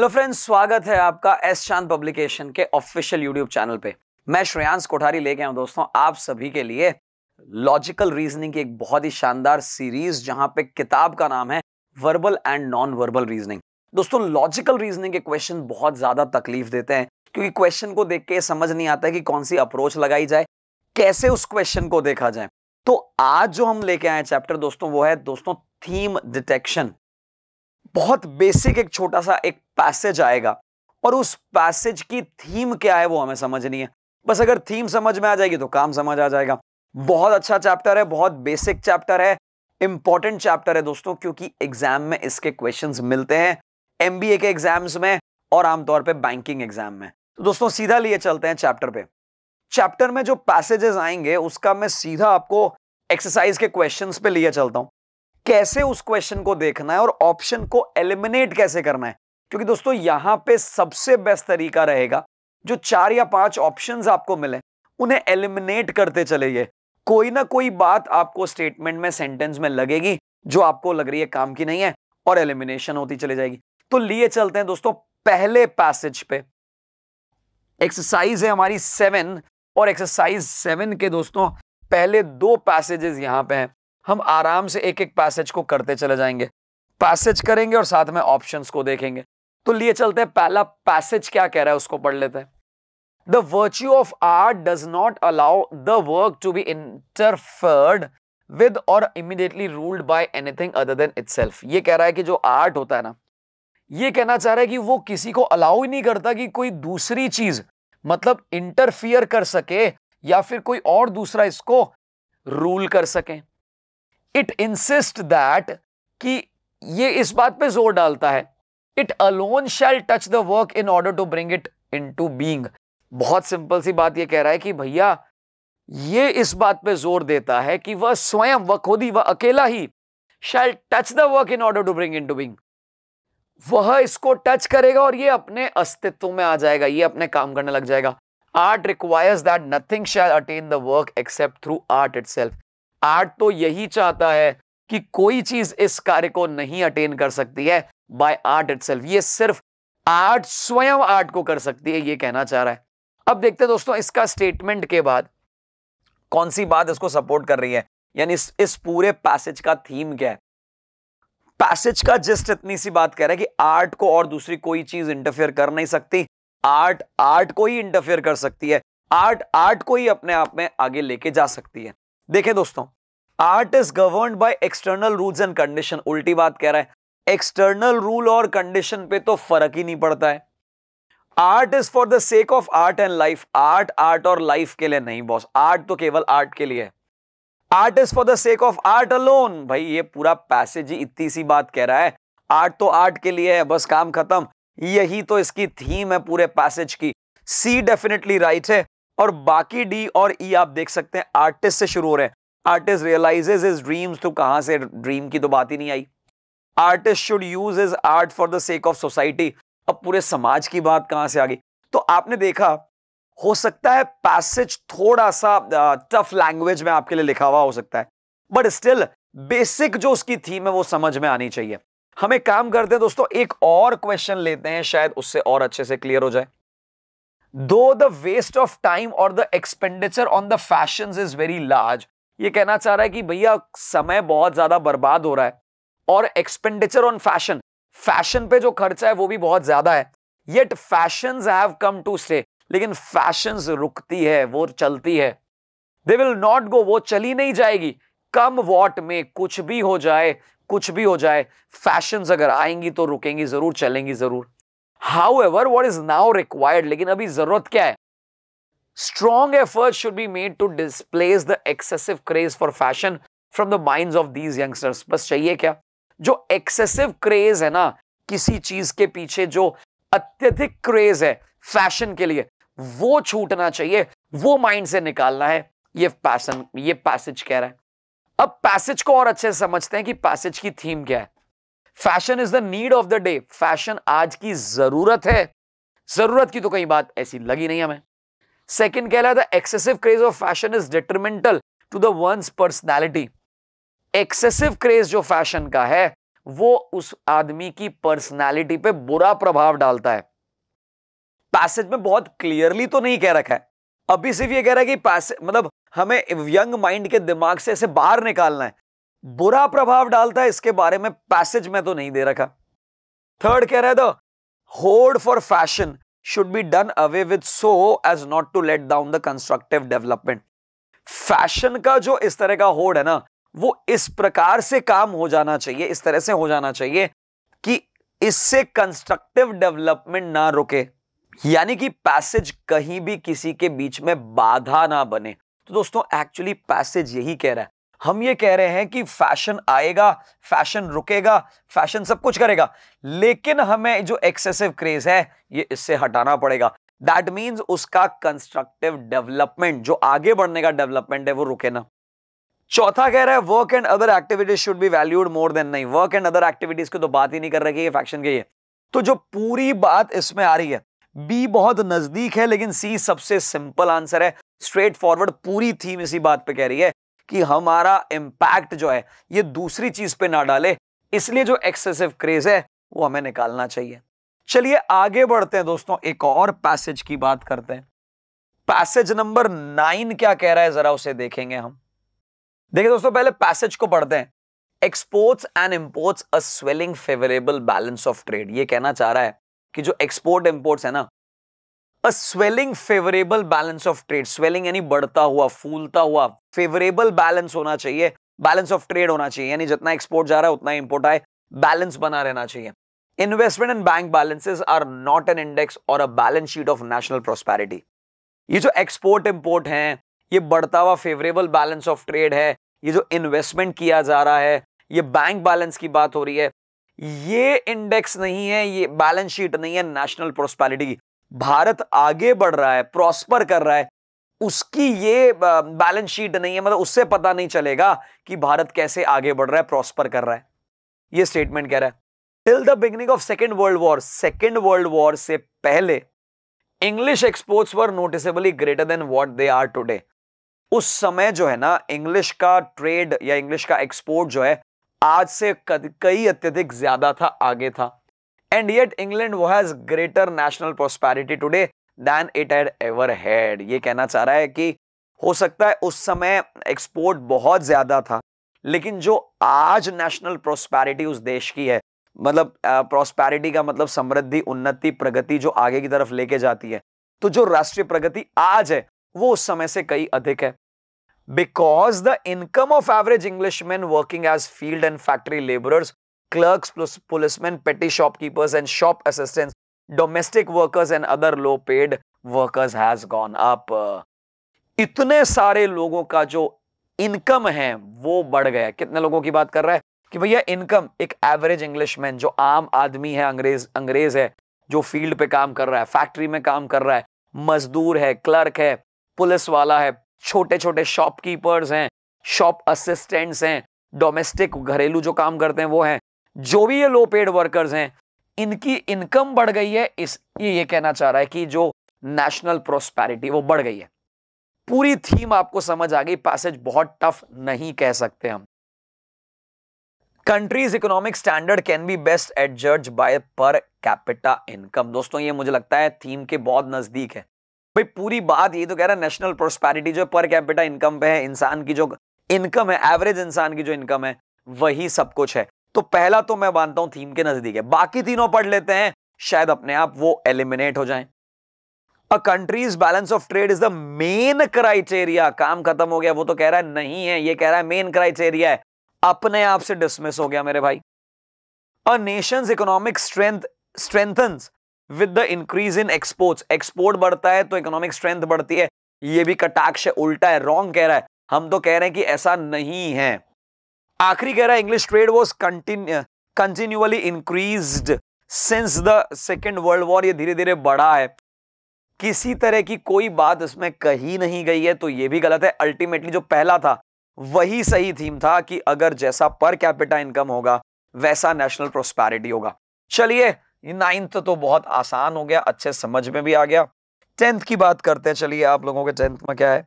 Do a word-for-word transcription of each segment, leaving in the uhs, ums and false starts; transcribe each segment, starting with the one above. Hello friends, स्वागत है आपका एस चांद पब्लिकेशन के ऑफिशियल यूट्यूब चैनल पे। मैं श्रेयांस कोठारी लेके आऊँ दोस्तों आप सभी के लिए लॉजिकल रीजनिंग की एक बहुत ही शानदार सीरीज, जहां पे किताब का नाम है verbal and non verbal reasoning. दोस्तों लॉजिकल रीजनिंग के क्वेश्चन बहुत ज्यादा तकलीफ देते हैं, क्योंकि क्वेश्चन को देख के समझ नहीं आता है कि कौन सी अप्रोच लगाई जाए, कैसे उस क्वेश्चन को देखा जाए। तो आज जो हम लेके आए चैप्टर दोस्तों वो है दोस्तों थीम डिटेक्शन। बहुत बेसिक एक छोटा सा एक पैसेज आएगा और उस पैसेज की थीम क्या है वो हमें समझनी है। बस अगर थीम समझ में आ जाएगी तो काम समझ आ जाएगा। बहुत अच्छा चैप्टर है, बहुत बेसिक चैप्टर है, इंपॉर्टेंट चैप्टर है दोस्तों, क्योंकि एग्जाम में इसके क्वेश्चंस मिलते हैं, एमबीए के एग्जाम्स में और आमतौर पे बैंकिंग एग्जाम में। तो दोस्तों सीधा लिए चलते हैं चैप्टर पे। चैप्टर में जो पैसेजेस आएंगे उसका मैं सीधा आपको एक्सरसाइज के क्वेश्चंस पे लिए चलता हूं, कैसे उस क्वेश्चन को देखना है और ऑप्शन को एलिमिनेट कैसे करना है। क्योंकि दोस्तों यहां पे सबसे बेस्ट तरीका रहेगा जो चार या पांच ऑप्शंस आपको मिले उन्हें एलिमिनेट करते चलेंगे। कोई ना कोई बात आपको स्टेटमेंट में, सेंटेंस में लगेगी जो आपको लग रही है काम की नहीं है, और एलिमिनेशन होती चली जाएगी। तो लिए चलते हैं दोस्तों पहले पैसेज पे। एक्सरसाइज है हमारी सेवन, और एक्सरसाइज सेवन के दोस्तों पहले दो पैसेजेस यहां पे हैं। हम आराम से एक एक पैसेज को करते चले जाएंगे, पैसेज करेंगे और साथ में ऑप्शंस को देखेंगे। तो लिए चलते हैं, पहला पैसेज क्या कह रहा है उसको पढ़ लेते हैं। The virtue of art does not allow the work to be interfered with or immediately ruled by anything other than itself. ये कह रहा है कि जो आर्ट होता है ना, ये कहना चाह रहा है कि वो किसी को अलाउ ही नहीं करता कि कोई दूसरी चीज मतलब इंटरफियर कर सके या फिर कोई और दूसरा इसको रूल कर सके। इट इंसिस्ट दैट कि ये इस बात पे जोर डालता है, it alone shall touch the work in order to bring it into being. बहुत सिंपल सी बात ये कह रहा है कि भैया ये इस बात पे जोर देता है कि वह स्वयं, वह खुद ही, वह अकेला ही shall touch the work in order to bring into being. वह इसको टच करेगा और ये अपने अस्तित्व में आ जाएगा, ये अपने काम करने लग जाएगा। Art requires that nothing shall attain the work except through art itself. Art तो यही चाहता है कि कोई चीज इस कार्य को नहीं अटेन कर सकती है बाय आर्ट इटसेल्फ। ये सिर्फ आर्ट, स्वयं आर्ट को कर सकती है, ये कहना चाह रहा है। अब देखते हैं दोस्तों इसका स्टेटमेंट के बाद कौन सी बात इसको सपोर्ट कर रही है, यानी इस, इस पूरे पैसेज का थीम क्या है। पैसेज का जस्ट इतनी सी बात कह रहा है कि आर्ट को और दूसरी कोई चीज इंटरफेयर कर नहीं सकती, आर्ट आर्ट को ही इंटरफेयर कर सकती है, आर्ट आर्ट को ही अपने आप में आगे लेके जा सकती है। देखें दोस्तों, art is governed by external rules and condition. उल्टी बात कह रहा है, एक्सटर्नल रूल और कंडीशन पे तो फर्क ही नहीं पड़ता है। Art is for the sake of art and life. Art art और लाइफ के लिए नहीं बॉस, आर्ट तो केवल आर्ट के लिए है। Art is for the sake of art alone. भाई ये पूरा पैसेज ही इतनी सी बात कह रहा है, आर्ट तो आर्ट के लिए है, बस काम खत्म। यही तो इसकी थीम है पूरे पैसेज की। सी डेफिनेटली राइट है और बाकी डी और ई e आप देख सकते हैं आर्टिस्ट से शुरू हो रहे हैं। आर्टिस्ट रियलाइजेज हिज ड्रीम्स, तो कहां से, ड्रीम की तो बात ही नहीं आई। Artist should use his art for the sake of society. अब पूरे समाज की बात कहां से आ गई। तो आपने देखा, हो सकता है पैसेज थोड़ा सा टफ लैंग्वेज में आपके लिए लिखा हुआ हो सकता है, बट स्टिल बेसिक जो उसकी थीम है वो समझ में आनी चाहिए। हम एक काम करते हैं दोस्तों, एक और क्वेश्चन लेते हैं, शायद उससे और अच्छे से क्लियर हो जाए। दो द वेस्ट ऑफ टाइम और the expenditure on the fashions is very large. ये कहना चाह रहा है कि भैया समय बहुत ज्यादा बर्बाद हो रहा है और एक्सपेंडिचर ऑन फैशन, फैशन पे जो खर्चा है वो भी बहुत ज्यादा है। Yet fashions have come to stay, लेकिन फैशंस रुकती है, वो चलती है। दे विल नॉट गो, वो चली नहीं जाएगी। कम वॉट में, कुछ भी हो जाए, कुछ भी हो जाए, फैशंस अगर आएंगी तो रुकेंगी जरूर, चलेंगी जरूर। However, what is now required, लेकिन अभी जरूरत क्या है? Strong efforts should be made to displace the excessive craze for fashion from the minds of these youngsters. बस चाहिए क्या? जो excessive craze है ना, किसी चीज के पीछे जो अत्यधिक क्रेज है फैशन के लिए, वो छूटना चाहिए, वो माइंड से निकालना है, ये पैशन, ये पैसेज कह रहा है। अब पैसेज को और अच्छे से समझते हैं कि पैसेज की थीम क्या है। Fashion is the need of the day. Fashion आज की जरूरत है, जरूरत की तो कहीं बात ऐसी लगी नहीं हमें। सेकंड कह रहा था excessive craze of fashion is detrimental to the once personality. Excessive craze जो फैशन का है वो उस आदमी की पर्सनालिटी पे बुरा प्रभाव डालता है। पैसेज में बहुत क्लियरली तो नहीं कह रखा है, अभी सिर्फ ये कह रहा है कि पैसेज मतलब हमें यंग माइंड के दिमाग से ऐसे बाहर निकालना है। बुरा प्रभाव डालता है इसके बारे में पैसेज में तो नहीं दे रखा। थर्ड कह रहा है द होड़ for fashion should be done away with so as not to let down the constructive development. Fashion का जो इस तरह का होड़ है ना, वो इस प्रकार से काम हो जाना चाहिए, इस तरह से हो जाना चाहिए कि इससे कंस्ट्रक्टिव डेवलपमेंट ना रुके, यानी कि पैसेज कहीं भी किसी के बीच में बाधा ना बने। तो दोस्तों एक्चुअली पैसेज यही कह रहा है। हम ये कह रहे हैं कि फैशन आएगा, फैशन रुकेगा, फैशन सब कुछ करेगा, लेकिन हमें जो एक्सेसिव क्रेज है ये इससे हटाना पड़ेगा। दैट मीन्स उसका कंस्ट्रक्टिव डेवलपमेंट, जो आगे बढ़ने का डेवलपमेंट है, वो रुके ना। चौथा कह रहा है work and other activities should be valued more than. नहीं, वर्क एंड अदर एक्टिविटीज की तो बात ही नहीं कर रही है फैक्शन के। ये तो जो पूरी बात इसमें आ रही है, बी बहुत नजदीक है लेकिन सी सबसे सिंपल आंसर है, स्ट्रेट फॉरवर्ड। पूरी थीम इसी बात पे कह रही है कि हमारा इंपैक्ट जो है ये दूसरी चीज पे ना डाले, इसलिए जो एक्सेसिव क्रेज है वो हमें निकालना चाहिए। चलिए आगे बढ़ते हैं दोस्तों, एक और पैसेज की बात करते हैं। पैसेज नंबर नाइन क्या कह रहा है जरा उसे देखेंगे हम। देखिए दोस्तों, पहले पैसेज को पढ़ते हैं। Exports and imports a swelling favourable balance of trade. ये कहना चाह रहा है कि जो एक्सपोर्ट इंपोर्ट्स है ना, a swelling favourable balance of trade, swelling यानी बढ़ता हुआ, फूलता हुआ, फेवरेबल बैलेंस होना चाहिए, बैलेंस ऑफ ट्रेड होना चाहिए, यानी जितना एक्सपोर्ट जा रहा है उतना इंपोर्ट आए, बैलेंस बना रहना चाहिए। Investment and bank balances are not an index or a balance sheet of national prosperity. ये जो एक्सपोर्ट इंपोर्ट है, ये बढ़ता हुआ फेवरेबल बैलेंस ऑफ ट्रेड है, ये जो इन्वेस्टमेंट किया जा रहा है, ये बैंक बैलेंस की बात हो रही है, ये इंडेक्स नहीं है, ये बैलेंस शीट नहीं है नेशनल प्रोस्पेरिटी की। भारत आगे बढ़ रहा है, प्रॉस्पर कर रहा है, उसकी ये बैलेंस शीट नहीं है, मतलब उससे पता नहीं चलेगा कि भारत कैसे आगे बढ़ रहा है, प्रॉस्पर कर रहा है। ये स्टेटमेंट कह रहा है till the beginning of second world war, second world war से पहले English exports were noticeably greater than what they are today. उस समय जो है ना, इंग्लिश का ट्रेड या इंग्लिश का एक्सपोर्ट जो है आज से कई अत्यधिक ज्यादा था, आगे था। And yet England has greater national prosperity today than it had ever had. ये कहना चाह रहा है कि हो सकता है उस समय एक्सपोर्ट बहुत ज्यादा था, लेकिन जो आज नेशनल प्रोस्पेरिटी उस देश की है, मतलब प्रोस्पेरिटी का मतलब समृद्धि, उन्नति, प्रगति जो आगे की तरफ लेके जाती है, तो जो राष्ट्रीय प्रगति आज है वो उस समय से कई अधिक है। Because the income of average Englishman working as field and factory labourers, clerks, policeman, petty shopkeepers and shop assistants, domestic workers and other low paid workers has gone up. इतने सारे लोगों का जो इनकम है वो बढ़ गया। कितने लोगों की बात कर रहा है कि भैया इनकम, एक एवरेज इंग्लिशमैन जो आम आदमी है, अंग्रेज अंग्रेज है, जो फील्ड पे काम कर रहा है, फैक्ट्री में काम कर रहा है, मजदूर है, क्लर्क है, पुलिस वाला है, छोटे छोटे शॉपकीपर्स हैं, शॉप असिस्टेंट्स हैं, डोमेस्टिक घरेलू जो काम करते हैं वो हैं, जो भी ये लो पेड वर्कर्स हैं, इनकी इनकम बढ़ गई है। इसलिए ये कहना चाह रहा है कि जो नेशनल प्रोस्पेरिटी वो बढ़ गई है। पूरी थीम आपको समझ आ गई, पैसेज बहुत टफ नहीं कह सकते हम। Country's economic standard can be best at जज बाय पर कैपिटा इनकम। दोस्तों ये मुझे लगता है थीम के बहुत नजदीक है। भाई पूरी बात ये तो कह रहा है नेशनल प्रोस्पेरिटी जो पर कैपिटा इनकम पे है, इंसान की जो इनकम है, एवरेज इंसान की जो इनकम है, वही सब कुछ है। तो पहला तो मैं मानता हूं थीम के नजदीक है, बाकी तीनों पढ़ लेते हैं, शायद अपने आप वो एलिमिनेट हो जाएं। A country's balance of trade is the main criteria. काम खत्म हो गया, वो तो कह रहा है नहीं है, ये कह रहा है मेन क्राइटेरिया है, अपने आप से डिसमिस हो गया मेरे भाई। A nation's economic strength strengthens with the increase in exports. Export बढ़ता है तो इकोनॉमिक स्ट्रेंथ बढ़ती है। ये भी कटाक्ष है, उल्टा है, रॉन्ग कह रहा है, हम तो कह रहे हैं कि ऐसा नहीं है। आखिरी कह रहा है English trade was continually increased since the second world war. ये धीरे धीरे बढ़ा है, किसी तरह की कोई बात इसमें कही नहीं गई है, तो ये भी गलत है। अल्टीमेटली जो पहला था वही सही थीम था कि अगर जैसा पर कैपिटा इनकम होगा वैसा नेशनल प्रोस्पेरिटी होगा। चलिए नाइन्थ तो बहुत आसान हो गया, अच्छे समझ में भी आ गया। टेंथ की बात करते हैं। चलिए आप लोगों के टेंथ में क्या है।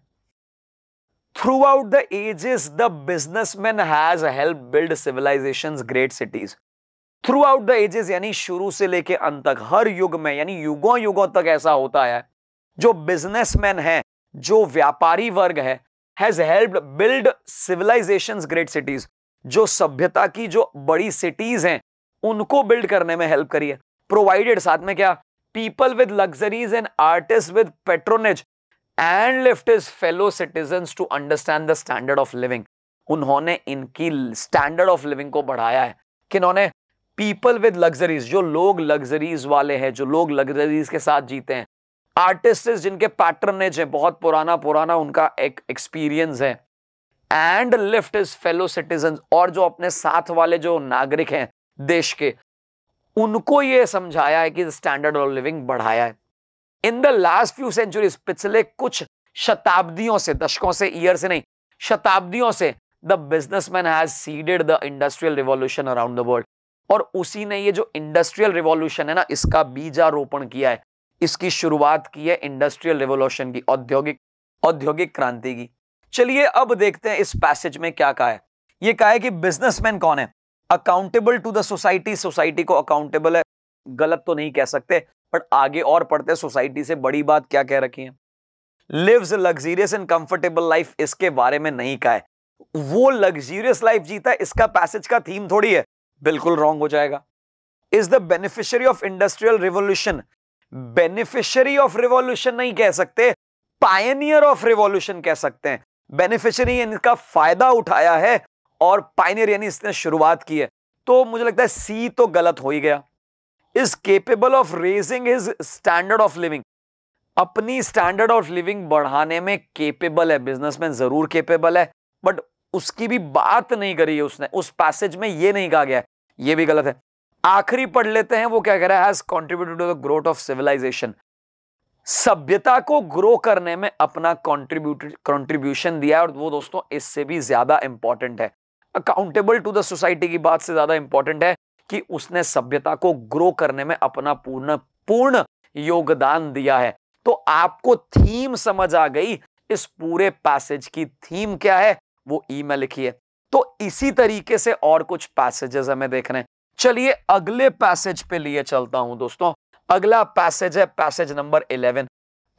Throughout the ages the businessman has help build civilisations, great cities. Throughout the ages यानी शुरू से लेके अंत तक, हर युग में यानी युगों युगों तक ऐसा होता है, जो बिजनेसमैन है, जो व्यापारी वर्ग है, has helped build civilisations, great cities, जो सभ्यता की जो बड़ी सिटीज हैं उनको बिल्ड करने में हेल्प करी है। प्रोवाइडेड साथ में क्या, people with luxuries and artist with patronage and lift his fellow citizens to understand the standard of living. उन्होंने इनकी स्टैंडर्ड ऑफ लिविंग को बढ़ाया है कि इन्होंने पीपल विद लग्जरीज, जो लोग लग्जरीज वाले हैं, जो लोग लग्जरीज के साथ जीते हैं, आर्टिस्ट जिनके पैटर्नेज है बहुत पुराना पुराना उनका एक एक्सपीरियंस है, and lift his fellow citizens, और जो अपने साथ वाले जो नागरिक हैं देश के, उनको ये समझाया है कि स्टैंडर्ड ऑफ लिविंग बढ़ाया है। In the last few centuries, पिछले कुछ शताब्दियों से, दशकों से, ईयर से नहीं, शताब्दियों से, the businessman has seeded the industrial revolution around the world, और उसी ने ये जो इंडस्ट्रियल रिवॉल्यूशन है ना, इसका बीजारोपण किया है, इसकी शुरुआत की है इंडस्ट्रियल रिवॉल्यूशन की, औद्योगिक औद्योगिक क्रांति की। चलिए अब देखते हैं इस पैसेज में क्या कहा है। ये कहा है कि बिजनेसमैन कौन है, accountable to the society, society को अकाउंटेबल है, गलत तो नहीं कह सकते, बट आगे और पढ़ते सोसाइटी से बड़ी बात क्या कह रखी है। Lives luxurious and comfortable life, इसके बारे में नहीं कहा है, वो लग्जरियस लाइफ जीता है, इसका पैसेज का थीम थोड़ी है, बिल्कुल रॉन्ग हो जाएगा। Is the beneficiary of industrial revolution, beneficiary of revolution नहीं कह सकते, पायनियर ऑफ रिवॉल्यूशन कह सकते हैं। बेनिफिशियरी इनका फायदा उठाया है और पायनियर यानी इसने शुरुआत की है, तो मुझे लगता है सी तो गलत हो ही गया। Is capable of raising his standard of living, अपनी स्टैंडर्ड ऑफ लिविंग बढ़ाने में केपेबल है, बिजनेसमैन जरूर केपेबल है, बट उसकी भी बात नहीं करी है उसने, उस पैसेज में ये नहीं कहा गया है, ये भी गलत है। आखिरी पढ़ लेते हैं, वो क्या कह रहा है, has contributed to the growth of civilisation, सभ्यता को ग्रो करने में अपना कंट्रीब्यूटेड कंट्रीब्यूशन दिया है, और वो दोस्तों इससे भी ज्यादा इंपॉर्टेंट है, अकाउंटेबल टू द सोसाइटी की बात से ज्यादा इंपॉर्टेंट है कि उसने सभ्यता को ग्रो करने में अपना पूर्ण पूर्ण योगदान दिया है। तो आपको थीम समझ आ गई, इस पूरे पैसेज की थीम क्या है वो ई में लिखी है। तो इसी तरीके से और कुछ पैसेजेस हमें देखने हैं। चलिए अगले पैसेज पे लिए चलता हूं दोस्तों। अगला पैसेज है पैसेज नंबर इलेवन।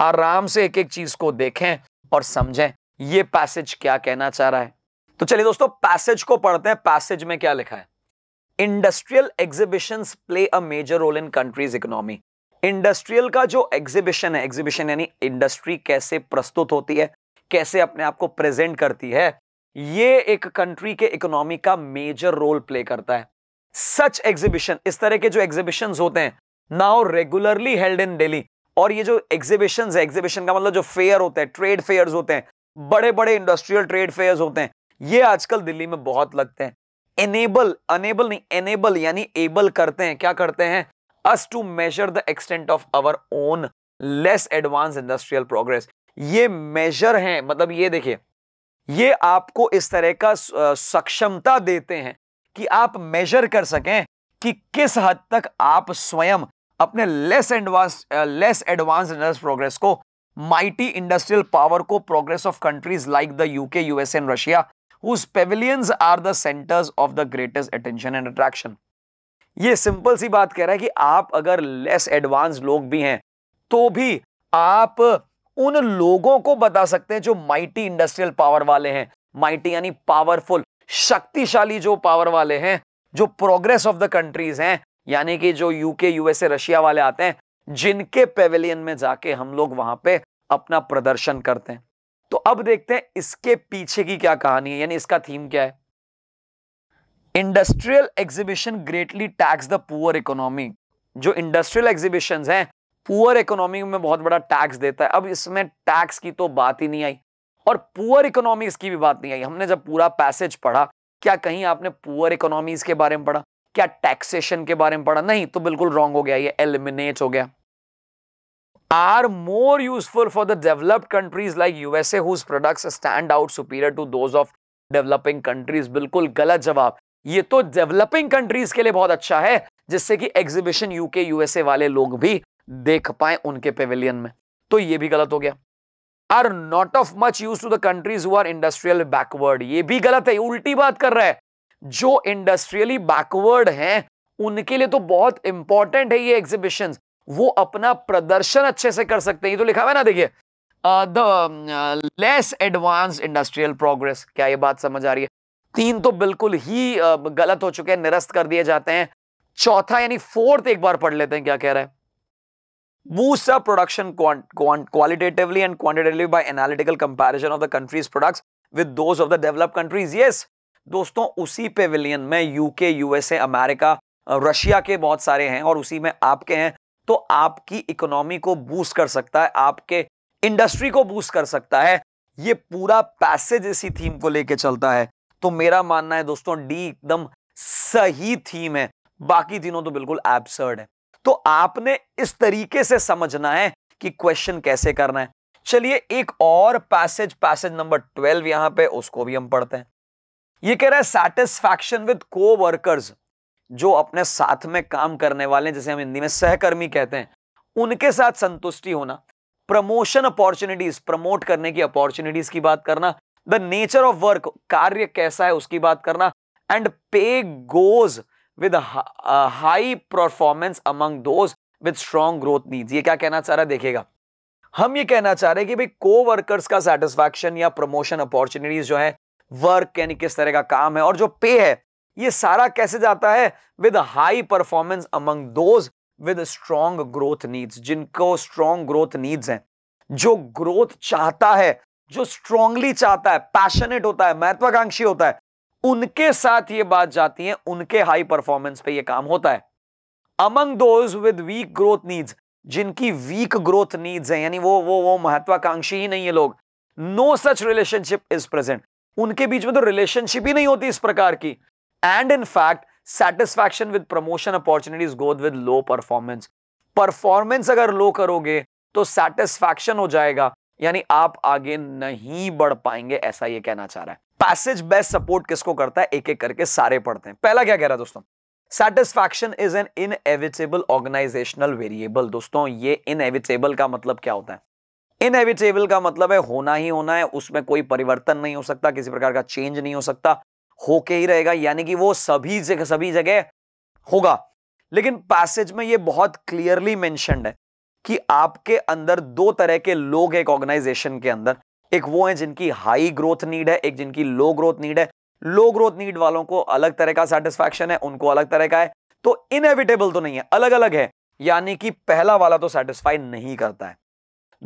आराम से एक एक चीज को देखें और समझें ये पैसेज क्या कहना चाह रहा है। तो चलिए दोस्तों पैसेज को पढ़ते हैं। पैसेज में क्या लिखा है, industrial exhibitions play a major role in country's economy. Industrial का जो एग्जीबिशन है, एग्जीबिशन यानी इंडस्ट्री कैसे प्रस्तुत होती है, कैसे अपने आप को प्रेजेंट करती है, ये एक कंट्री के इकोनॉमी का मेजर रोल प्ले करता है। सच एग्जीबिशन, इस तरह के जो एग्जीबिशंस होते हैं, now regularly held in Delhi, और ये जो एग्जीबिशंस है, एग्जीबिशन का मतलब जो फेयर होते हैं, ट्रेड फेयर्स होते हैं, बड़े बड़े इंडस्ट्रियल ट्रेड फेयर्स होते हैं, ये आजकल दिल्ली में बहुत लगते हैं। एनेबल, अनेबल नहीं, एनेबल यानी एबल करते हैं, क्या करते हैं, us to measure the extent of our own less advance industrial progress. ये मेजर हैं, मतलब ये देखिए, ये आपको इस तरह का सक्षमता देते हैं कि आप मेजर कर सकें कि किस हद तक आप स्वयं अपने less advance less advance industrial progress को, माइटी इंडस्ट्रियल पावर को, progress of countries like the UK, USA and Russia, whose pavilions are the centres of the greatest attention and attraction. ये सिंपल सी बात कह रहा है कि आप अगर लेस एडवांस लोग भी हैं तो भी आप उन लोगों को बता सकते हैं जो माइटी इंडस्ट्रियल पावर वाले हैं, माइटी यानी पावरफुल, शक्तिशाली जो पावर वाले हैं, जो प्रोग्रेस ऑफ द कंट्रीज हैं, यानी कि जो यूके, यूएसए, रशिया वाले आते हैं, जिनके पेविलियन में जाके हम लोग वहां पे अपना प्रदर्शन करते हैं। तो अब देखते हैं इसके पीछे की क्या कहानी है, यानी इसका थीम क्या है। Industrial exhibition greatly tax the poor economy. जो इंडस्ट्रियल एग्जीबिशंस हैं पुअर इकोनॉमी में बहुत बड़ा टैक्स देता है। अब इसमें टैक्स की तो बात ही नहीं आई और पुअर इकोनॉमीज की भी बात नहीं आई। हमने जब पूरा पैसेज पढ़ा, क्या कहीं आपने पुअर इकोनॉमीज के बारे में पढ़ा, क्या टैक्सेशन के बारे में पढ़ा? नहीं, तो बिल्कुल रॉन्ग हो गया, ये एलिमिनेट हो गया। Are more useful for the developed countries like USA whose products stand out superior to those of developing countries. बिल्कुल गलत जवाब। ये तो डेवलपिंग कंट्रीज के लिए बहुत अच्छा है, जिससे कि एग्जीबिशन यूके, यूएसए वाले लोग भी देख पाए उनके पेविलियन में, तो ये भी गलत हो गया। Are not of much use to the countries who are industrial backward, ये भी गलत है, उल्टी बात कर रहा है। जो इंडस्ट्रियली बैकवर्ड हैं उनके लिए तो बहुत इंपॉर्टेंट है ये एग्जीबिशंस, वो अपना प्रदर्शन अच्छे से कर सकते हैं। ये तो लिखा हुआ है ना, देखिए, the less advance industrial progress. क्या ये बात समझ आ रही है? तीन तो बिल्कुल ही uh, गलत हो चुके हैं, निरस्त कर दिए जाते हैं। चौथा यानी फोर्थ एक बार पढ़ लेते हैं क्या कह रहा है। boost up production qualitatively and quantitatively by analytical comparison of the country's products with those of the developed countries. Yes, दोस्तों उसी पेविलियन में यूके, यूएसए, अमेरिका, रशिया के बहुत सारे हैं और उसी में आपके हैं, तो आपकी इकोनॉमी को बूस्ट कर सकता है, आपके इंडस्ट्री को बूस्ट कर सकता है। ये पूरा पैसेज इसी थीम को लेके चलता है। तो मेरा मानना है दोस्तों डी एकदम सही थीम है, बाकी तीनों तो बिल्कुल एब्सर्ड है। तो आपने इस तरीके से समझना है कि क्वेश्चन कैसे करना है। चलिए एक और पैसेज, पैसेज नंबर ट्वेल्व यहां पे, उसको भी हम पढ़ते हैं। ये कह रहा है सैटिस्फैक्शन विद कोवर्कर्स, जो अपने साथ में काम करने वाले हैं, जैसे हम हिंदी में सहकर्मी कहते हैं, उनके साथ संतुष्टि होना। प्रमोशन अपॉर्चुनिटीज, प्रमोट करने की अपॉर्चुनिटीज की बात करना। द नेचर ऑफ वर्क, कार्य कैसा है उसकी बात करना। And pay goes with high performance among those with strong growth needs. ये क्या कहना चाह रहा है देखिएगा, हम ये कहना चाह रहे हैं कि भाई कोवर्कर्स का सेटिस्फैक्शन या प्रमोशन अपॉर्चुनिटीज जो है, वर्क यानी किस तरह का काम है और जो पे है, ये सारा कैसे जाता है, with high performance among those with strong growth needs. जिनको स्ट्रॉन्ग ग्रोथ नीड्स हैं, जो ग्रोथ चाहता है, जो स्ट्रॉन्गली चाहता है, पैशनेट होता है, महत्वाकांक्षी होता है, उनके साथ ये बात जाती है, उनके हाई परफॉर्मेंस पे ये काम होता है। Among those with weak growth needs, जिनकी वीक ग्रोथ नीड्स हैं, यानी वो वो वो महत्वाकांक्षी ही नहीं है लोग, no such relationship is present, उनके बीच में तो रिलेशनशिप ही नहीं होती इस प्रकार की। And in fact satisfaction with promotion opportunities goes with low performance. Performance अगर लो करोगे तो सेटिस्फैक्शन हो जाएगा, यानी आप आगे नहीं बढ़ पाएंगे, ऐसा ये कहना चाह रहा है। पैसेज बेस्ट सपोर्ट किसको करता है, एक एक करके सारे पढ़ते हैं। पहला क्या कह रहा है दोस्तों, satisfaction is an inevitable organisational variable. दोस्तों ये इनएविटेबल का मतलब क्या होता है? इनएविटेबल का मतलब है होना ही होना है, उसमें कोई परिवर्तन नहीं हो सकता, किसी प्रकार का चेंज नहीं हो सकता, होके ही रहेगा, यानी कि वो सभी जगह सभी जगह होगा। लेकिन पैसेज में ये बहुत क्लियरली मेंशन्ड है कि आपके अंदर दो तरह के लोग हैं एक ऑर्गेनाइजेशन के अंदर, एक वो है जिनकी हाई ग्रोथ नीड है, एक जिनकी लो ग्रोथ नीड है। लो ग्रोथ नीड वालों को अलग तरह का सेटिस्फैक्शन है, उनको अलग तरह का है, तो इनएविटेबल तो नहीं है, अलग अलग है, यानी कि पहला वाला तो सेटिस्फाई नहीं करता है।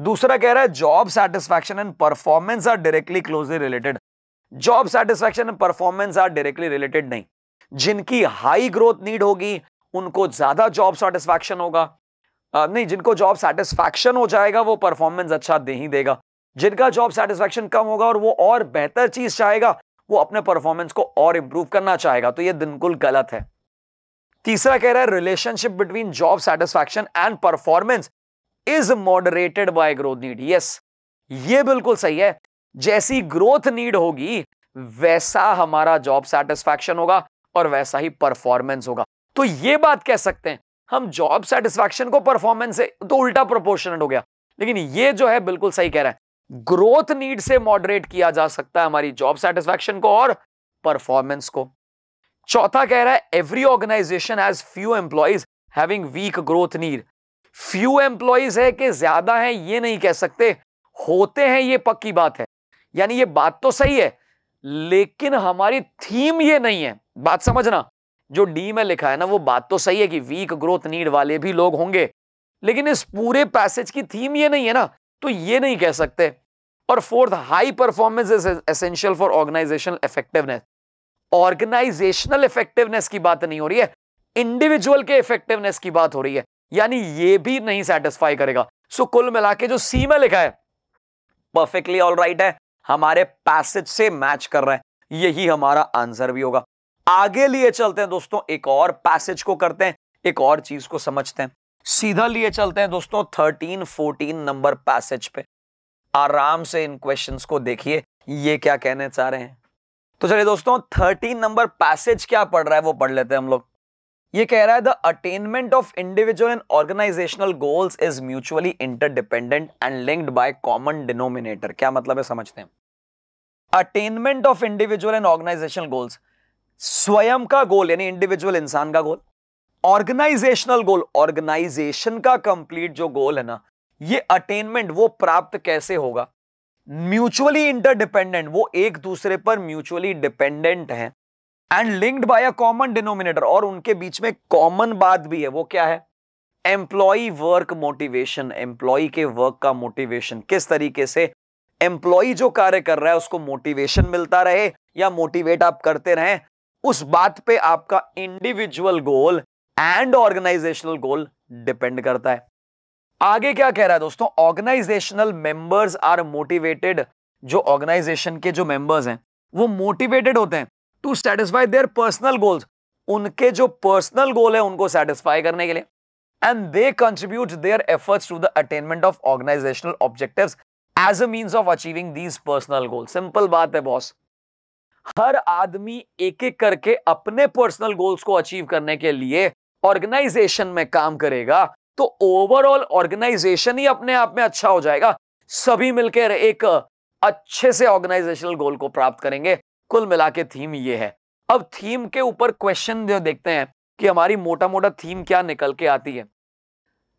दूसरा कह रहा है job satisfaction and performance are directly closely related. Job satisfaction and performance are directly related नहीं, जिनकी हाई ग्रोथ नीड होगी उनको ज्यादा जॉब सेटिस्फैक्शन होगा, Uh, नहीं जिनको जॉब सेटिस्फैक्शन हो जाएगा वो परफॉर्मेंस अच्छा दे ही देगा, जिनका जॉब सेटिस्फैक्शन कम होगा और वो और बेहतर चीज चाहेगा, वो अपने परफॉर्मेंस को और इंप्रूव करना चाहेगा, तो ये बिल्कुल गलत है। तीसरा कह रहा है relationship between job satisfaction and performance is moderated by growth need. Yes, ये बिल्कुल सही है, जैसी ग्रोथ नीड होगी वैसा हमारा जॉब सेटिस्फैक्शन होगा और वैसा ही परफॉर्मेंस होगा। तो ये बात कह सकते हैं हम, जॉब सेटिस्फैक्शन को परफॉर्मेंस से तो उल्टा प्रोपोर्शनल हो गया, लेकिन ये जो है बिल्कुल सही कह रहा है, ग्रोथ नीड से मॉडरेट किया जा सकता है हमारी जॉब सेटिस्फैक्शन को और परफॉर्मेंस को। चौथा कह रहा है every organisation has few employees having weak growth need. Few employees है कि ज्यादा है ये नहीं कह सकते, होते हैं ये पक्की बात है, यानी ये बात तो सही है, लेकिन हमारी थीम ये नहीं है। बात समझना, जो डी में लिखा है ना, वो बात तो सही है कि वीक ग्रोथ नीड वाले भी लोग होंगे, लेकिन इस पूरे पैसेज की थीम ये नहीं है ना, तो ये नहीं कह सकते। और fourth, high performance is essential for organisational effectiveness. Organisational effectiveness की बात नहीं हो रही है, इंडिविजुअल के इफेक्टिवनेस की बात हो रही है, यानी ये भी नहीं सेटिस्फाई करेगा। सो कुल मिला के जो सी में लिखा है परफेक्टली ऑल राइट है, हमारे पैसेज से मैच कर रहा है, यही हमारा आंसर भी होगा। आगे लिए चलते हैं दोस्तों, एक और पैसेज को करते हैं, एक और चीज को समझते हैं। सीधा लिए चलते हैं दोस्तों थर्टीन फोर्टीन नंबर पैसेज पे। आराम से इन क्वेश्चंस को देखिए, ये क्या कहने चाह रहे हैं। तो चलिए दोस्तों थर्टीन नंबर पैसेज क्या पढ़ रहा है वो पढ़ लेते हैं हम लोग। ये कह रहा है the attainment of individual and organisational goals is mutually interdependent and linked by common denominator. क्या मतलब है समझते हैं। Attainment of individual and organisational goals, स्वयं का गोल यानी इंडिविजुअल इंसान का गोल, ऑर्गेनाइजेशनल गोल, ऑर्गेनाइजेशन का कंप्लीट जो गोल है ना, ये अटेनमेंट वो प्राप्त कैसे होगा, म्यूचुअली इंटरडिपेंडेंट, वो एक दूसरे पर म्यूचुअली डिपेंडेंट हैं and linked by a common denominator, और उनके बीच में कॉमन बात भी है, वो क्या है, एम्प्लॉई वर्क मोटिवेशन, एम्प्लॉई के वर्क का मोटिवेशन, किस तरीके से एम्प्लॉई जो कार्य कर रहा है उसको मोटिवेशन मिलता रहे या मोटिवेट आप करते रहें, उस बात पे आपका individual goal and organisational goal depend करता है। आगे क्या कह रहा है दोस्तों, ऑर्गेनाइजेशनल मेंबर्स आर मोटिवेटेड, जो ऑर्गेनाइजेशन के जो मेंबर्स हैं वो मोटिवेटेड होते हैं to satisfy their personal goals, उनके जो पर्सनल गोल है उनको सैटिस्फाई करने के लिए, and they contribute their efforts to the attainment of organisational objectives as a means of achieving these personal goal. Simple बात है बॉस, हर आदमी एक एक करके अपने पर्सनल गोल्स को अचीव करने के लिए ऑर्गेनाइजेशन में काम करेगा तो ओवरऑल ऑर्गेनाइजेशन ही अपने आप में अच्छा हो जाएगा, सभी मिलकर एक अच्छे से ऑर्गेनाइजेशनल गोल को प्राप्त करेंगे। कुल मिला के थीम ये है। अब थीम के ऊपर क्वेश्चन जो देखते हैं कि हमारी मोटा मोटा थीम क्या निकल के आती है।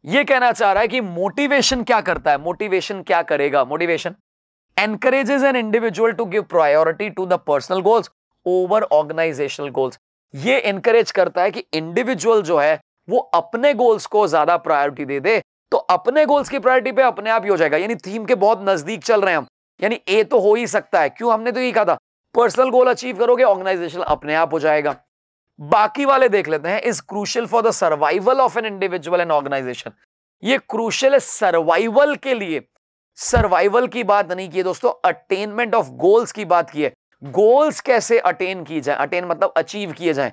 ये कहना चाह रहा है कि मोटिवेशन क्या करता है, मोटिवेशन क्या करेगा, motivation encourages an individual to give priority to the personal goals over organizational goals। ये encourage करता है कि individual जो है वो अपने goals को ज्यादा priority दे दे, तो अपने goals की priority पे अपने आप ही हो जाएगा। यानी theme के बहुत नजदीक चल रहे हैं हम, यानी A तो हो ही सकता है, क्यों, हमने तो यही कहा था personal goal achieve करोगे organizational अपने आप हो जाएगा। बाकी वाले देख लेते हैं। is crucial for the survival of an individual and organization, ये crucial है survival के लिए। सर्वाइवल की बात नहीं की है दोस्तों, अटेनमेंट ऑफ गोल्स की बात की है। गोल्स कैसे अटेन की जाए, अटेन मतलब अचीव किए जाए,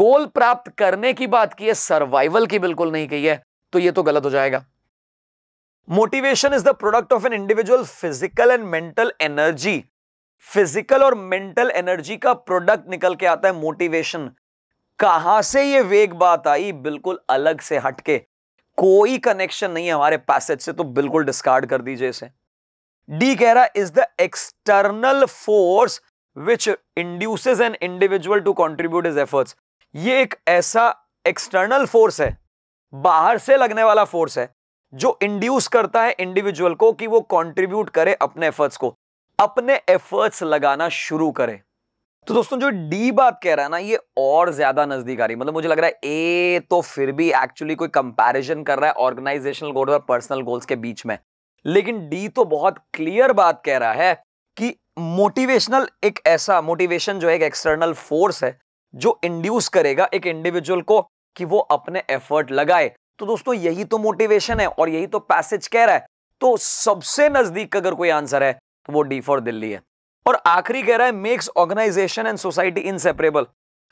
गोल प्राप्त करने की बात की है, सर्वाइवल की बिल्कुल नहीं की है, तो ये तो गलत हो जाएगा। Motivation is the product of an individual physical and mental energy, physical और मेंटल एनर्जी का प्रोडक्ट निकल के आता है मोटिवेशन। कहां से ये वेग बात आई, बिल्कुल अलग से हटके, कोई कनेक्शन नहीं है हमारे पैसेज से, तो बिल्कुल डिस्कार्ड कर दीजिए इसे। डी कह रहा है is the external force which induces an individual to contribute his efforts. ये एक ऐसा एक्सटर्नल फोर्स है, बाहर से लगने वाला फोर्स है, जो इंड्यूस करता है इंडिविजुअल को कि वो कंट्रीब्यूट करे अपने एफर्ट्स को, अपने एफर्ट्स लगाना शुरू करे। तो दोस्तों जो डी बात कह रहा है ना, ये और ज्यादा नजदीक आ रही, मतलब मुझे लग रहा है ए तो फिर भी एक्चुअली कोई कंपैरिजन कर रहा है ऑर्गेनाइजेशनल गोल और पर्सनल गोल्स के बीच में, लेकिन डी तो बहुत क्लियर बात कह रहा है कि मोटिवेशनल एक ऐसा, मोटिवेशन जो है एक एक्सटर्नल फोर्स है जो इंड्यूस करेगा एक इंडिविजुअल को कि वो अपने एफर्ट लगाए। तो दोस्तों यही तो मोटिवेशन है और यही तो पैसेज कह रहा है, तो सबसे नजदीक अगर कोई आंसर है तो वो डी फॉर दिल्ली है। और आखिरी कह रहा है makes organisation and society inseparable,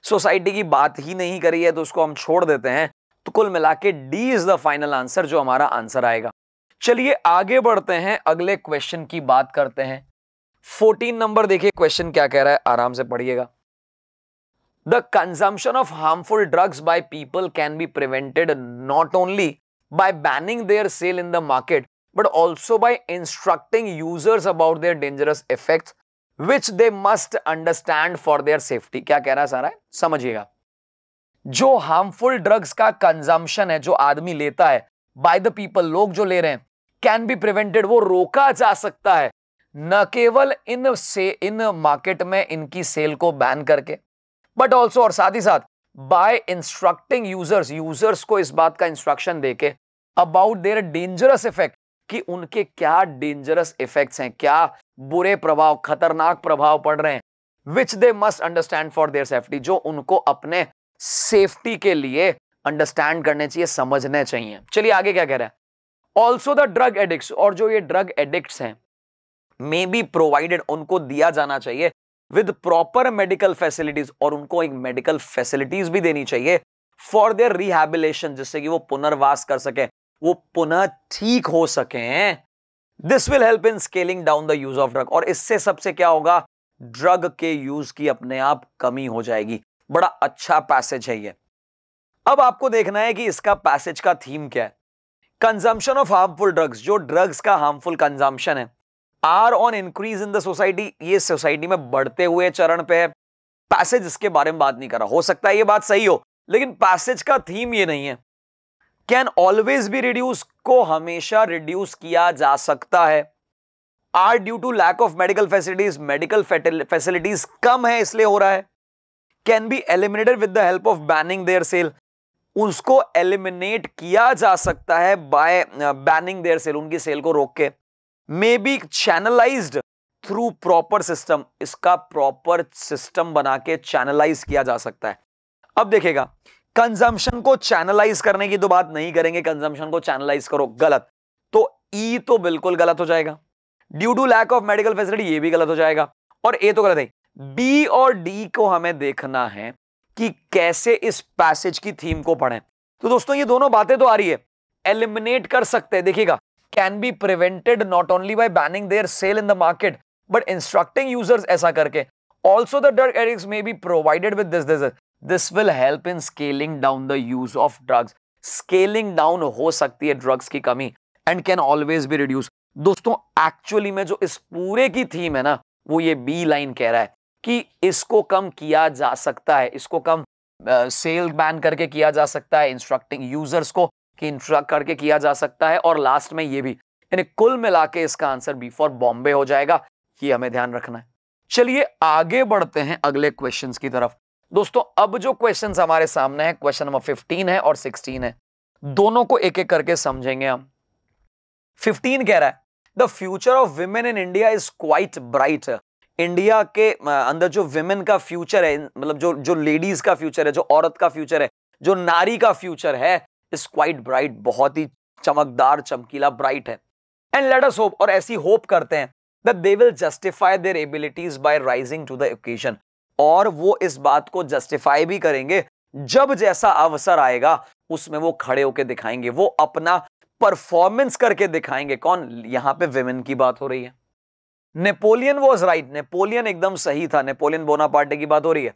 society की बात ही नहीं करी है तो उसको हम छोड़ देते हैं। तो कुल मिला के D is the final answer, जो हमारा आंसर आएगा। चलिए आगे बढ़ते हैं, अगले क्वेश्चन की बात करते हैं। फोर्टीन नंबर देखिए क्वेश्चन क्या कह रहा है, आराम से पढ़िएगा। The consumption of harmful drugs by people can be prevented not only by banning their sale in the market but also by instructing users about their dangerous effects Which they must understand for their safety। क्या कह रहा है सारा, समझिएगा। जो harmful drugs का consumption है, जो आदमी लेता है, by the people, लोग जो ले रहे हैं, can be prevented, वो रोका जा सकता है, न केवल इन से इन मार्केट में इनकी सेल को बैन करके, बट ऑल्सो, और साथ ही साथ by instructing users, users को इस बात का इंस्ट्रक्शन देके about their dangerous effect, कि उनके क्या डेंजरस इफेक्ट्स हैं, क्या बुरे प्रभाव, खतरनाक प्रभाव पड़ रहे हैं, which they must understand for their safety, जो उनको अपने सेफ्टी के लिए अंडरस्टैंड करने चाहिए, समझने चाहिए। चलिए आगे क्या कह रहा है, ऑल्सो द ड्रग एडिक्ट्स, और जो ये ड्रग एडिक्ट्स हैं, मे बी प्रोवाइडेड, उनको दिया जाना चाहिए विद प्रॉपर मेडिकल फैसिलिटीज, और उनको एक मेडिकल फैसिलिटीज भी देनी चाहिए फॉर देयर रिहैबिलिटेशन, जिससे कि वो पुनर्वास कर सके, वो पुनः ठीक हो सके। This will help in scaling down the use of drug, और इससे सबसे क्या होगा, ड्रग के यूज की अपने आप कमी हो जाएगी। बड़ा अच्छा पैसेज है ये। अब आपको देखना है कि इसका पैसेज का थीम क्या है। कंजम्पशन ऑफ हार्मफुल ड्रग्स, जो ड्रग्स का हार्मफुल कंजम्पशन है, are on increase in the society, ये सोसाइटी में बढ़ते हुए चरण पे है। पैसेज इसके बारे में बात नहीं कर रहा, हो सकता है ये बात सही हो, लेकिन पैसेज का थीम ये नहीं है। कैन ऑलवेज बी रिड्यूस को हमेशा रिड्यूस किया जा सकता है। Are due to lack of medical facilities, medical facilities कम है इसलिए हो रहा है। Can be eliminated with the help of banning their sale, उसको एलिमिनेट किया जा सकता है बाय बैनिंग देयर सेल, उनकी सेल को रोक के। May be channelised through proper system, इसका प्रॉपर सिस्टम बना के चैनलाइज किया जा सकता है। अब देखिएगा, कंजम्पशन को चैनलाइज करने की तो बात नहीं करेंगे, कंजम्पशन को चैनलाइज करो गलत, तो ई तो बिल्कुल गलत हो जाएगा। Due to lack of medical facility ये भी गलत हो जाएगा, और ए तो गलत है। बी और डी को हमें देखना है कि कैसे इस पैसेज की थीम को पढ़ें। तो दोस्तों ये दोनों बातें तो आ रही है, एलिमिनेट कर सकते हैं। देखिएगा, can be prevented not only by banning their sale in the market but instructing users, ऐसा करके also the drug addicts may be provided with this this this will help in scaling down the use of drugs. Scaling down हो सकती है drugs की कमी, and can always be reduce. दोस्तों actually में जो इस पूरे की थीम है ना, वो ये बी लाइन कह रहा है कि इसको कम किया जा सकता है, इसको कम सेल uh, बैन करके किया जा सकता है, इंस्ट्रक्टिंग यूजर्स को कि इंस्ट्रक्ट करके किया जा सकता है, और लास्ट में ये भी, यानी कुल मिला के इसका आंसर बी फॉर बॉम्बे हो जाएगा। ये हमें ध्यान रखना है। चलिए आगे बढ़ते हैं अगले क्वेश्चंस की तरफ। दोस्तों अब जो क्वेश्चंस हमारे सामने है, क्वेश्चन नंबर पंद्रह है और सोलह है, दोनों को एक एक करके समझेंगे हम। पंद्रह कह रहा है the future of women in India is quite bright. India के अंदर जो विमेन का फ्यूचर है, मतलब जो जो लेडीज का फ्यूचर है, जो औरत का फ्यूचर है, जो नारी का फ्यूचर है, इज क्वाइट ब्राइट, बहुत ही चमकदार, चमकीला, ब्राइट है। एंड लेट अस होप, और ऐसी होप करते हैं, that they will justify their abilities by rising to the occasion, और वो इस बात को justify भी करेंगे, जब जैसा अवसर आएगा उसमें वो खड़े होकर दिखाएंगे, वो अपना परफॉर्मेंस करके दिखाएंगे। कौन? यहाँ पे विमेन की बात हो रही है। नेपोलियन was right, नेपोलियन एकदम सही था, नेपोलियन बोनापार्ट की बात हो रही है।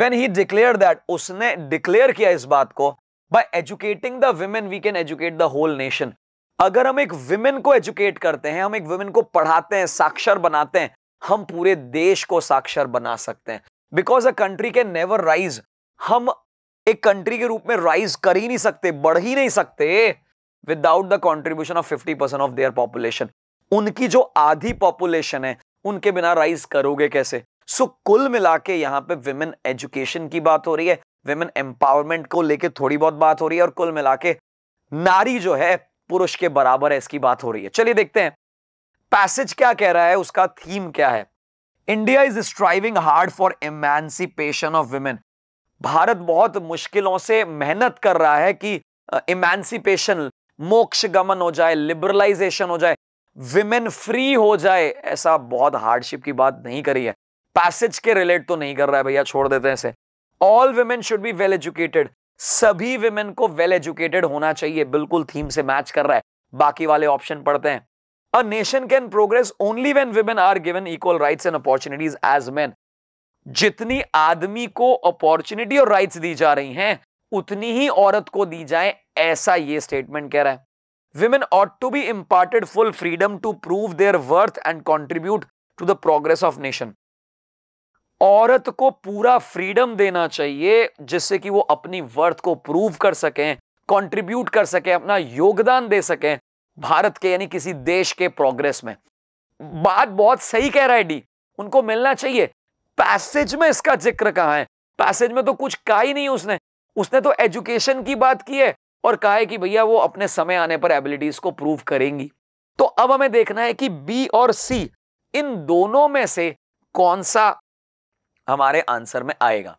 When he declared that, उसने declare किया इस बात को, by educating the women we can educate the whole nation। अगर हम एक विमेन को एजुकेट करते हैं, हम एक विमेन को पढ़ाते हैं, साक्षर बनाते हैं, हम पूरे देश को साक्षर बना सकते हैं। Because a country can never rise, हम एक कंट्री के रूप में राइज कर ही नहीं सकते, बढ़ ही नहीं सकते without the contribution of fifty percent of their population. उनकी जो आधी पॉपुलेशन है, उनके बिना राइज करोगे कैसे? सो कुल मिला के यहाँ पे विमेन एजुकेशन की बात हो रही है, विमेन एम्पावरमेंट को लेकर थोड़ी बहुत बात हो रही है, और कुल मिला के नारी जो है पुरुष के बराबर है, इसकी बात हो रही है। चलिए देखते हैं पैसेज क्या कह रहा है, उसका थीम क्या है। India is striving hard for emancipation of women. Bharat बहुत मुश्किलों से मेहनत कर रहा है कि इमैन्सिपेशन, मोक्ष गमन हो जाए, लिबरलाइजेशन हो जाए, वुमेन फ्री हो जाए। ऐसा बहुत हार्डशिप की बात नहीं करी है, पैसेज के रिलेट तो नहीं कर रहा है भैया, छोड़ देते हैं इसे। All women should be well educated, सभी विमेन को वेल एजुकेटेड होना चाहिए, बिल्कुल थीम से मैच कर रहा है। बाकी वाले ऑप्शन पढ़ते हैं। A nation can progress only when women are given equal rights and opportunities as men. जितनी आदमी को अपॉर्चुनिटी और राइट्स दी जा रही हैं, उतनी ही औरत को दी जाए, ऐसा ये स्टेटमेंट कह रहा है। Women ought to be imparted full freedom to prove their worth and contribute to the progress of nation. औरत को पूरा फ्रीडम देना चाहिए जिससे कि वो अपनी वर्थ को प्रूव कर सकें, कंट्रीब्यूट कर सकें, अपना योगदान दे सकें भारत के, यानी किसी देश के प्रोग्रेस में। बात बहुत सही कह रहा है डी, उनको मिलना चाहिए। पैसेज में इसका जिक्र कहाँ है? पैसेज में तो कुछ कहा ही नहीं उसने। उसने तो एजुकेशन की बात की है और कहा है कि भैया वो अपने समय आने पर एबिलिटीज को प्रूव करेंगी। तो अब हमें देखना है कि बी और सी, इन दोनों में से कौन सा हमारे आंसर में आएगा।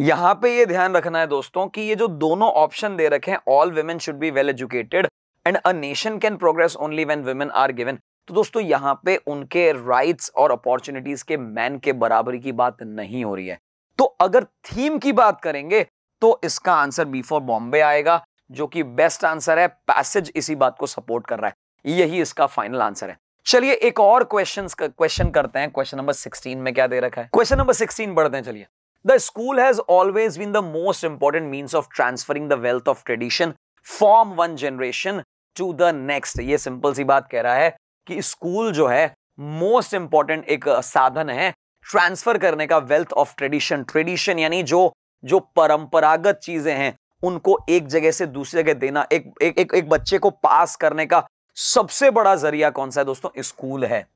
यहां पे ये ध्यान रखना है दोस्तों कि ये जो दोनों ऑप्शन दे रखे हैं, all women should be well educated and a nation can progress only when women are given, तो दोस्तों यहां पे उनके राइट्स और अपॉर्चुनिटीज के मैन के बराबरी की बात नहीं हो रही है। तो अगर थीम की बात करेंगे तो इसका आंसर बी फॉर बॉम्बे आएगा, जो कि बेस्ट आंसर है। पैसेज इसी बात को सपोर्ट कर रहा है, यही इसका फाइनल आंसर है। चलिए एक और क्वेश्चन क्वेश्चन करते हैं। क्वेश्चन नंबर सोलह में क्या दे रखा है? क्वेश्चन नंबर सोलह बढ़ते हैं। चलिए, the school has always been the most important means of transferring the wealth of tradition from one generation to the next. ये सिंपल सी बात कह रहा है कि स्कूल जो है मोस्ट इंपॉर्टेंट एक साधन है ट्रांसफर करने का वेल्थ ऑफ ट्रेडिशन। ट्रेडिशन यानी जो जो परंपरागत चीजें हैं उनको एक जगह से दूसरी जगह देना, एक एक एक, एक बच्चे को पास करने का सबसे बड़ा जरिया कौन सा है दोस्तों? स्कूल है।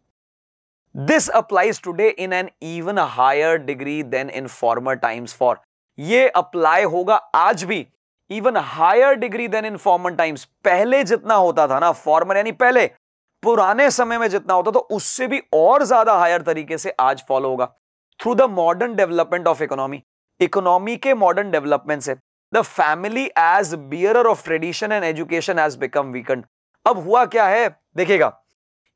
This applies today in an even higher degree than in former times for, ये अप्लाई होगा आज भी even higher degree than in former times, पहले जितना होता था ना फॉर्मर यानी पहले पुराने समय में जितना होता था उससे भी और ज्यादा हायर तरीके से आज फॉलो होगा through the modern development of economy, economy के मॉडर्न डेवलपमेंट से। The family as bearer of tradition and education has become weakened. अब हुआ क्या है देखिएगा,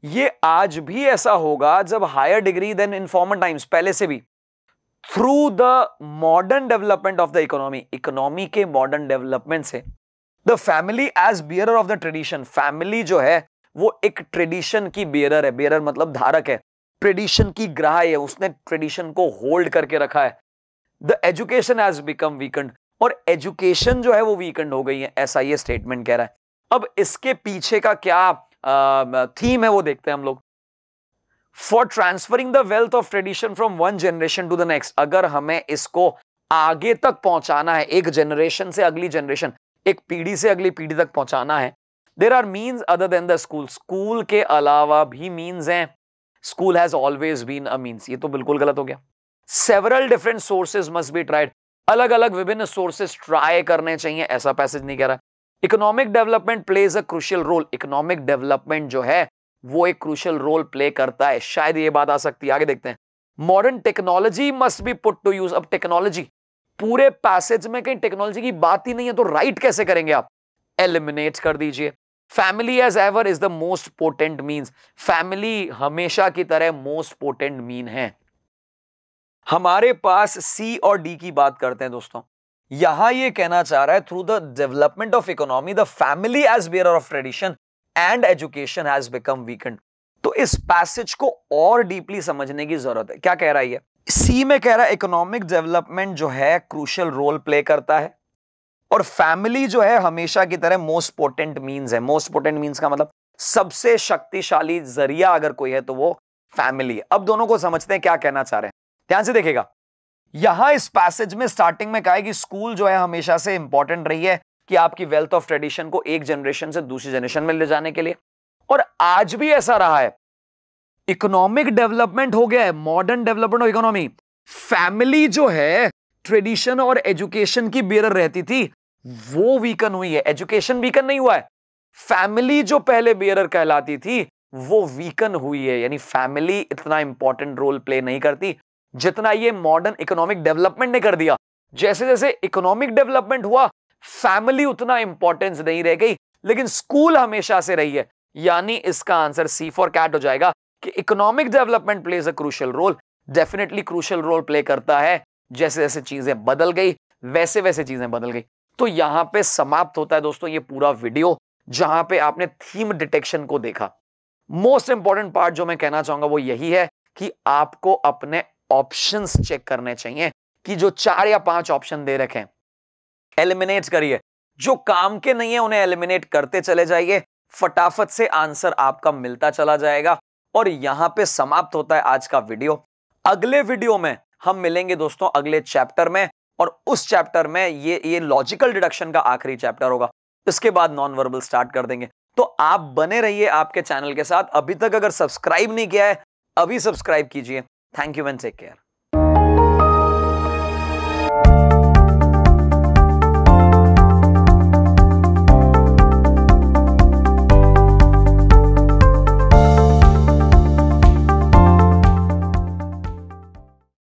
ये आज भी ऐसा होगा जब higher degree than in former times पहले से भी through the modern development of the economy, economy के मॉडर्न डेवलपमेंट से। The family as bearer of the tradition, family जो है वो एक ट्रेडिशन की बेरर है, बेरर मतलब धारक है, ट्रेडिशन की ग्राह है, उसने ट्रेडिशन को होल्ड करके रखा है। The education has become weakened, और एजुकेशन जो है वो वीकेंड हो गई है, ऐसा ये स्टेटमेंट कह रहा है। अब इसके पीछे का क्या आ, थीम है वो देखते हैं हम लोग। For transferring the wealth of tradition from one generation to the next, अगर हमें इसको आगे तक पहुंचाना है, एक जनरेशन से अगली जनरेशन, एक पीढ़ी से अगली पीढ़ी तक पहुंचाना है, there are means other than the school, school के अलावा भी मीन्स हैं। School has always been a means, ये तो बिल्कुल गलत हो गया। Several different sources must be tried, अलग अलग विभिन्न सोर्सेज ट्राई करने चाहिए, ऐसा पैसेज नहीं कह रहा। Economic development plays a crucial role, economic development जो है वो एक क्रूशियल रोल प्ले करता है, शायद ये बात आ सकती है, आगे देखते हैं। Modern technology must be put to use, अब टेक्नोलॉजी, पूरे पैसेज में कहीं टेक्नोलॉजी की बात ही नहीं है तो राइट कैसे करेंगे आप? एलिमिनेट कर दीजिए। Family as ever is the most potent means, family हमेशा की तरह मोस्ट पोटेंट मीन है। हमारे पास सी और डी की बात करते हैं दोस्तों, यहां ये कहना चाह रहा है through the development of economy the family as bearer of tradition and education has become weakened. तो इस पैसेज को और डीपली समझने की जरूरत है। क्या कह रहा है ये? सी में कह रहा है इकोनॉमिक डेवलपमेंट जो है क्रूशियल रोल प्ले करता है, और फैमिली जो है हमेशा की तरह मोस्ट पोटेंट मींस है। मोस्ट पोटेंट मींस का मतलब सबसे शक्तिशाली जरिया अगर कोई है तो वो फैमिली है। अब दोनों को समझते हैं क्या कहना चाह रहे हैं, ध्यान से देखिएगा। यहां इस पैसेज में स्टार्टिंग में कहा है कि स्कूल जो है हमेशा से इंपॉर्टेंट रही है कि आपकी वेल्थ ऑफ ट्रेडिशन को एक जनरेशन से दूसरी जनरेशन में ले जाने के लिए, और आज भी ऐसा रहा है। इकोनॉमिक डेवलपमेंट हो गया है, modern development of economy, family जो है ट्रेडिशन और एजुकेशन की बेरर रहती थी वो वीकन हुई है, एजुकेशन वीकन नहीं हुआ है। फैमिली जो पहले बेरर कहलाती थी वो वीकन हुई है, यानी फैमिली इतना इंपॉर्टेंट रोल प्ले नहीं करती जितना ये मॉडर्न इकोनॉमिक डेवलपमेंट ने कर दिया। जैसे जैसे इकोनॉमिक डेवलपमेंट हुआ फैमिली उतना इंपॉर्टेंस नहीं रह गई, लेकिन स्कूल हमेशा से रही है। यानी इसका आंसर सी फॉर कैट हो जाएगा कि economic development plays a crucial role, definitely crucial role play करता है। जैसे जैसे चीजें बदल गई वैसे वैसे चीजें बदल गई। तो यहां पे समाप्त होता है दोस्तों ये पूरा वीडियो, जहां पे आपने थीम डिटेक्शन को देखा। मोस्ट इंपॉर्टेंट पार्ट जो मैं कहना चाहूंगा वो यही है कि आपको अपने ऑप्शंस चेक करने चाहिए कि जो चार या पांच ऑप्शन दे रखे हैं एलिमिनेट करिए, जो काम के नहीं है उन्हें एलिमिनेट करते चले जाइए, फटाफट से आंसर आपका मिलता चला जाएगा। और यहां पर समाप्त होता है आज का वीडियो। अगले वीडियो में हम मिलेंगे दोस्तों अगले चैप्टर में, और उस चैप्टर में ये ये लॉजिकल डिडक्शन का आखिरी चैप्टर होगा, इसके बाद नॉन वर्बल स्टार्ट कर देंगे। तो आप बने रहिए आपके चैनल के साथ। अभी तक अगर सब्सक्राइब नहीं किया है अभी सब्सक्राइब कीजिए। Thank you and take care.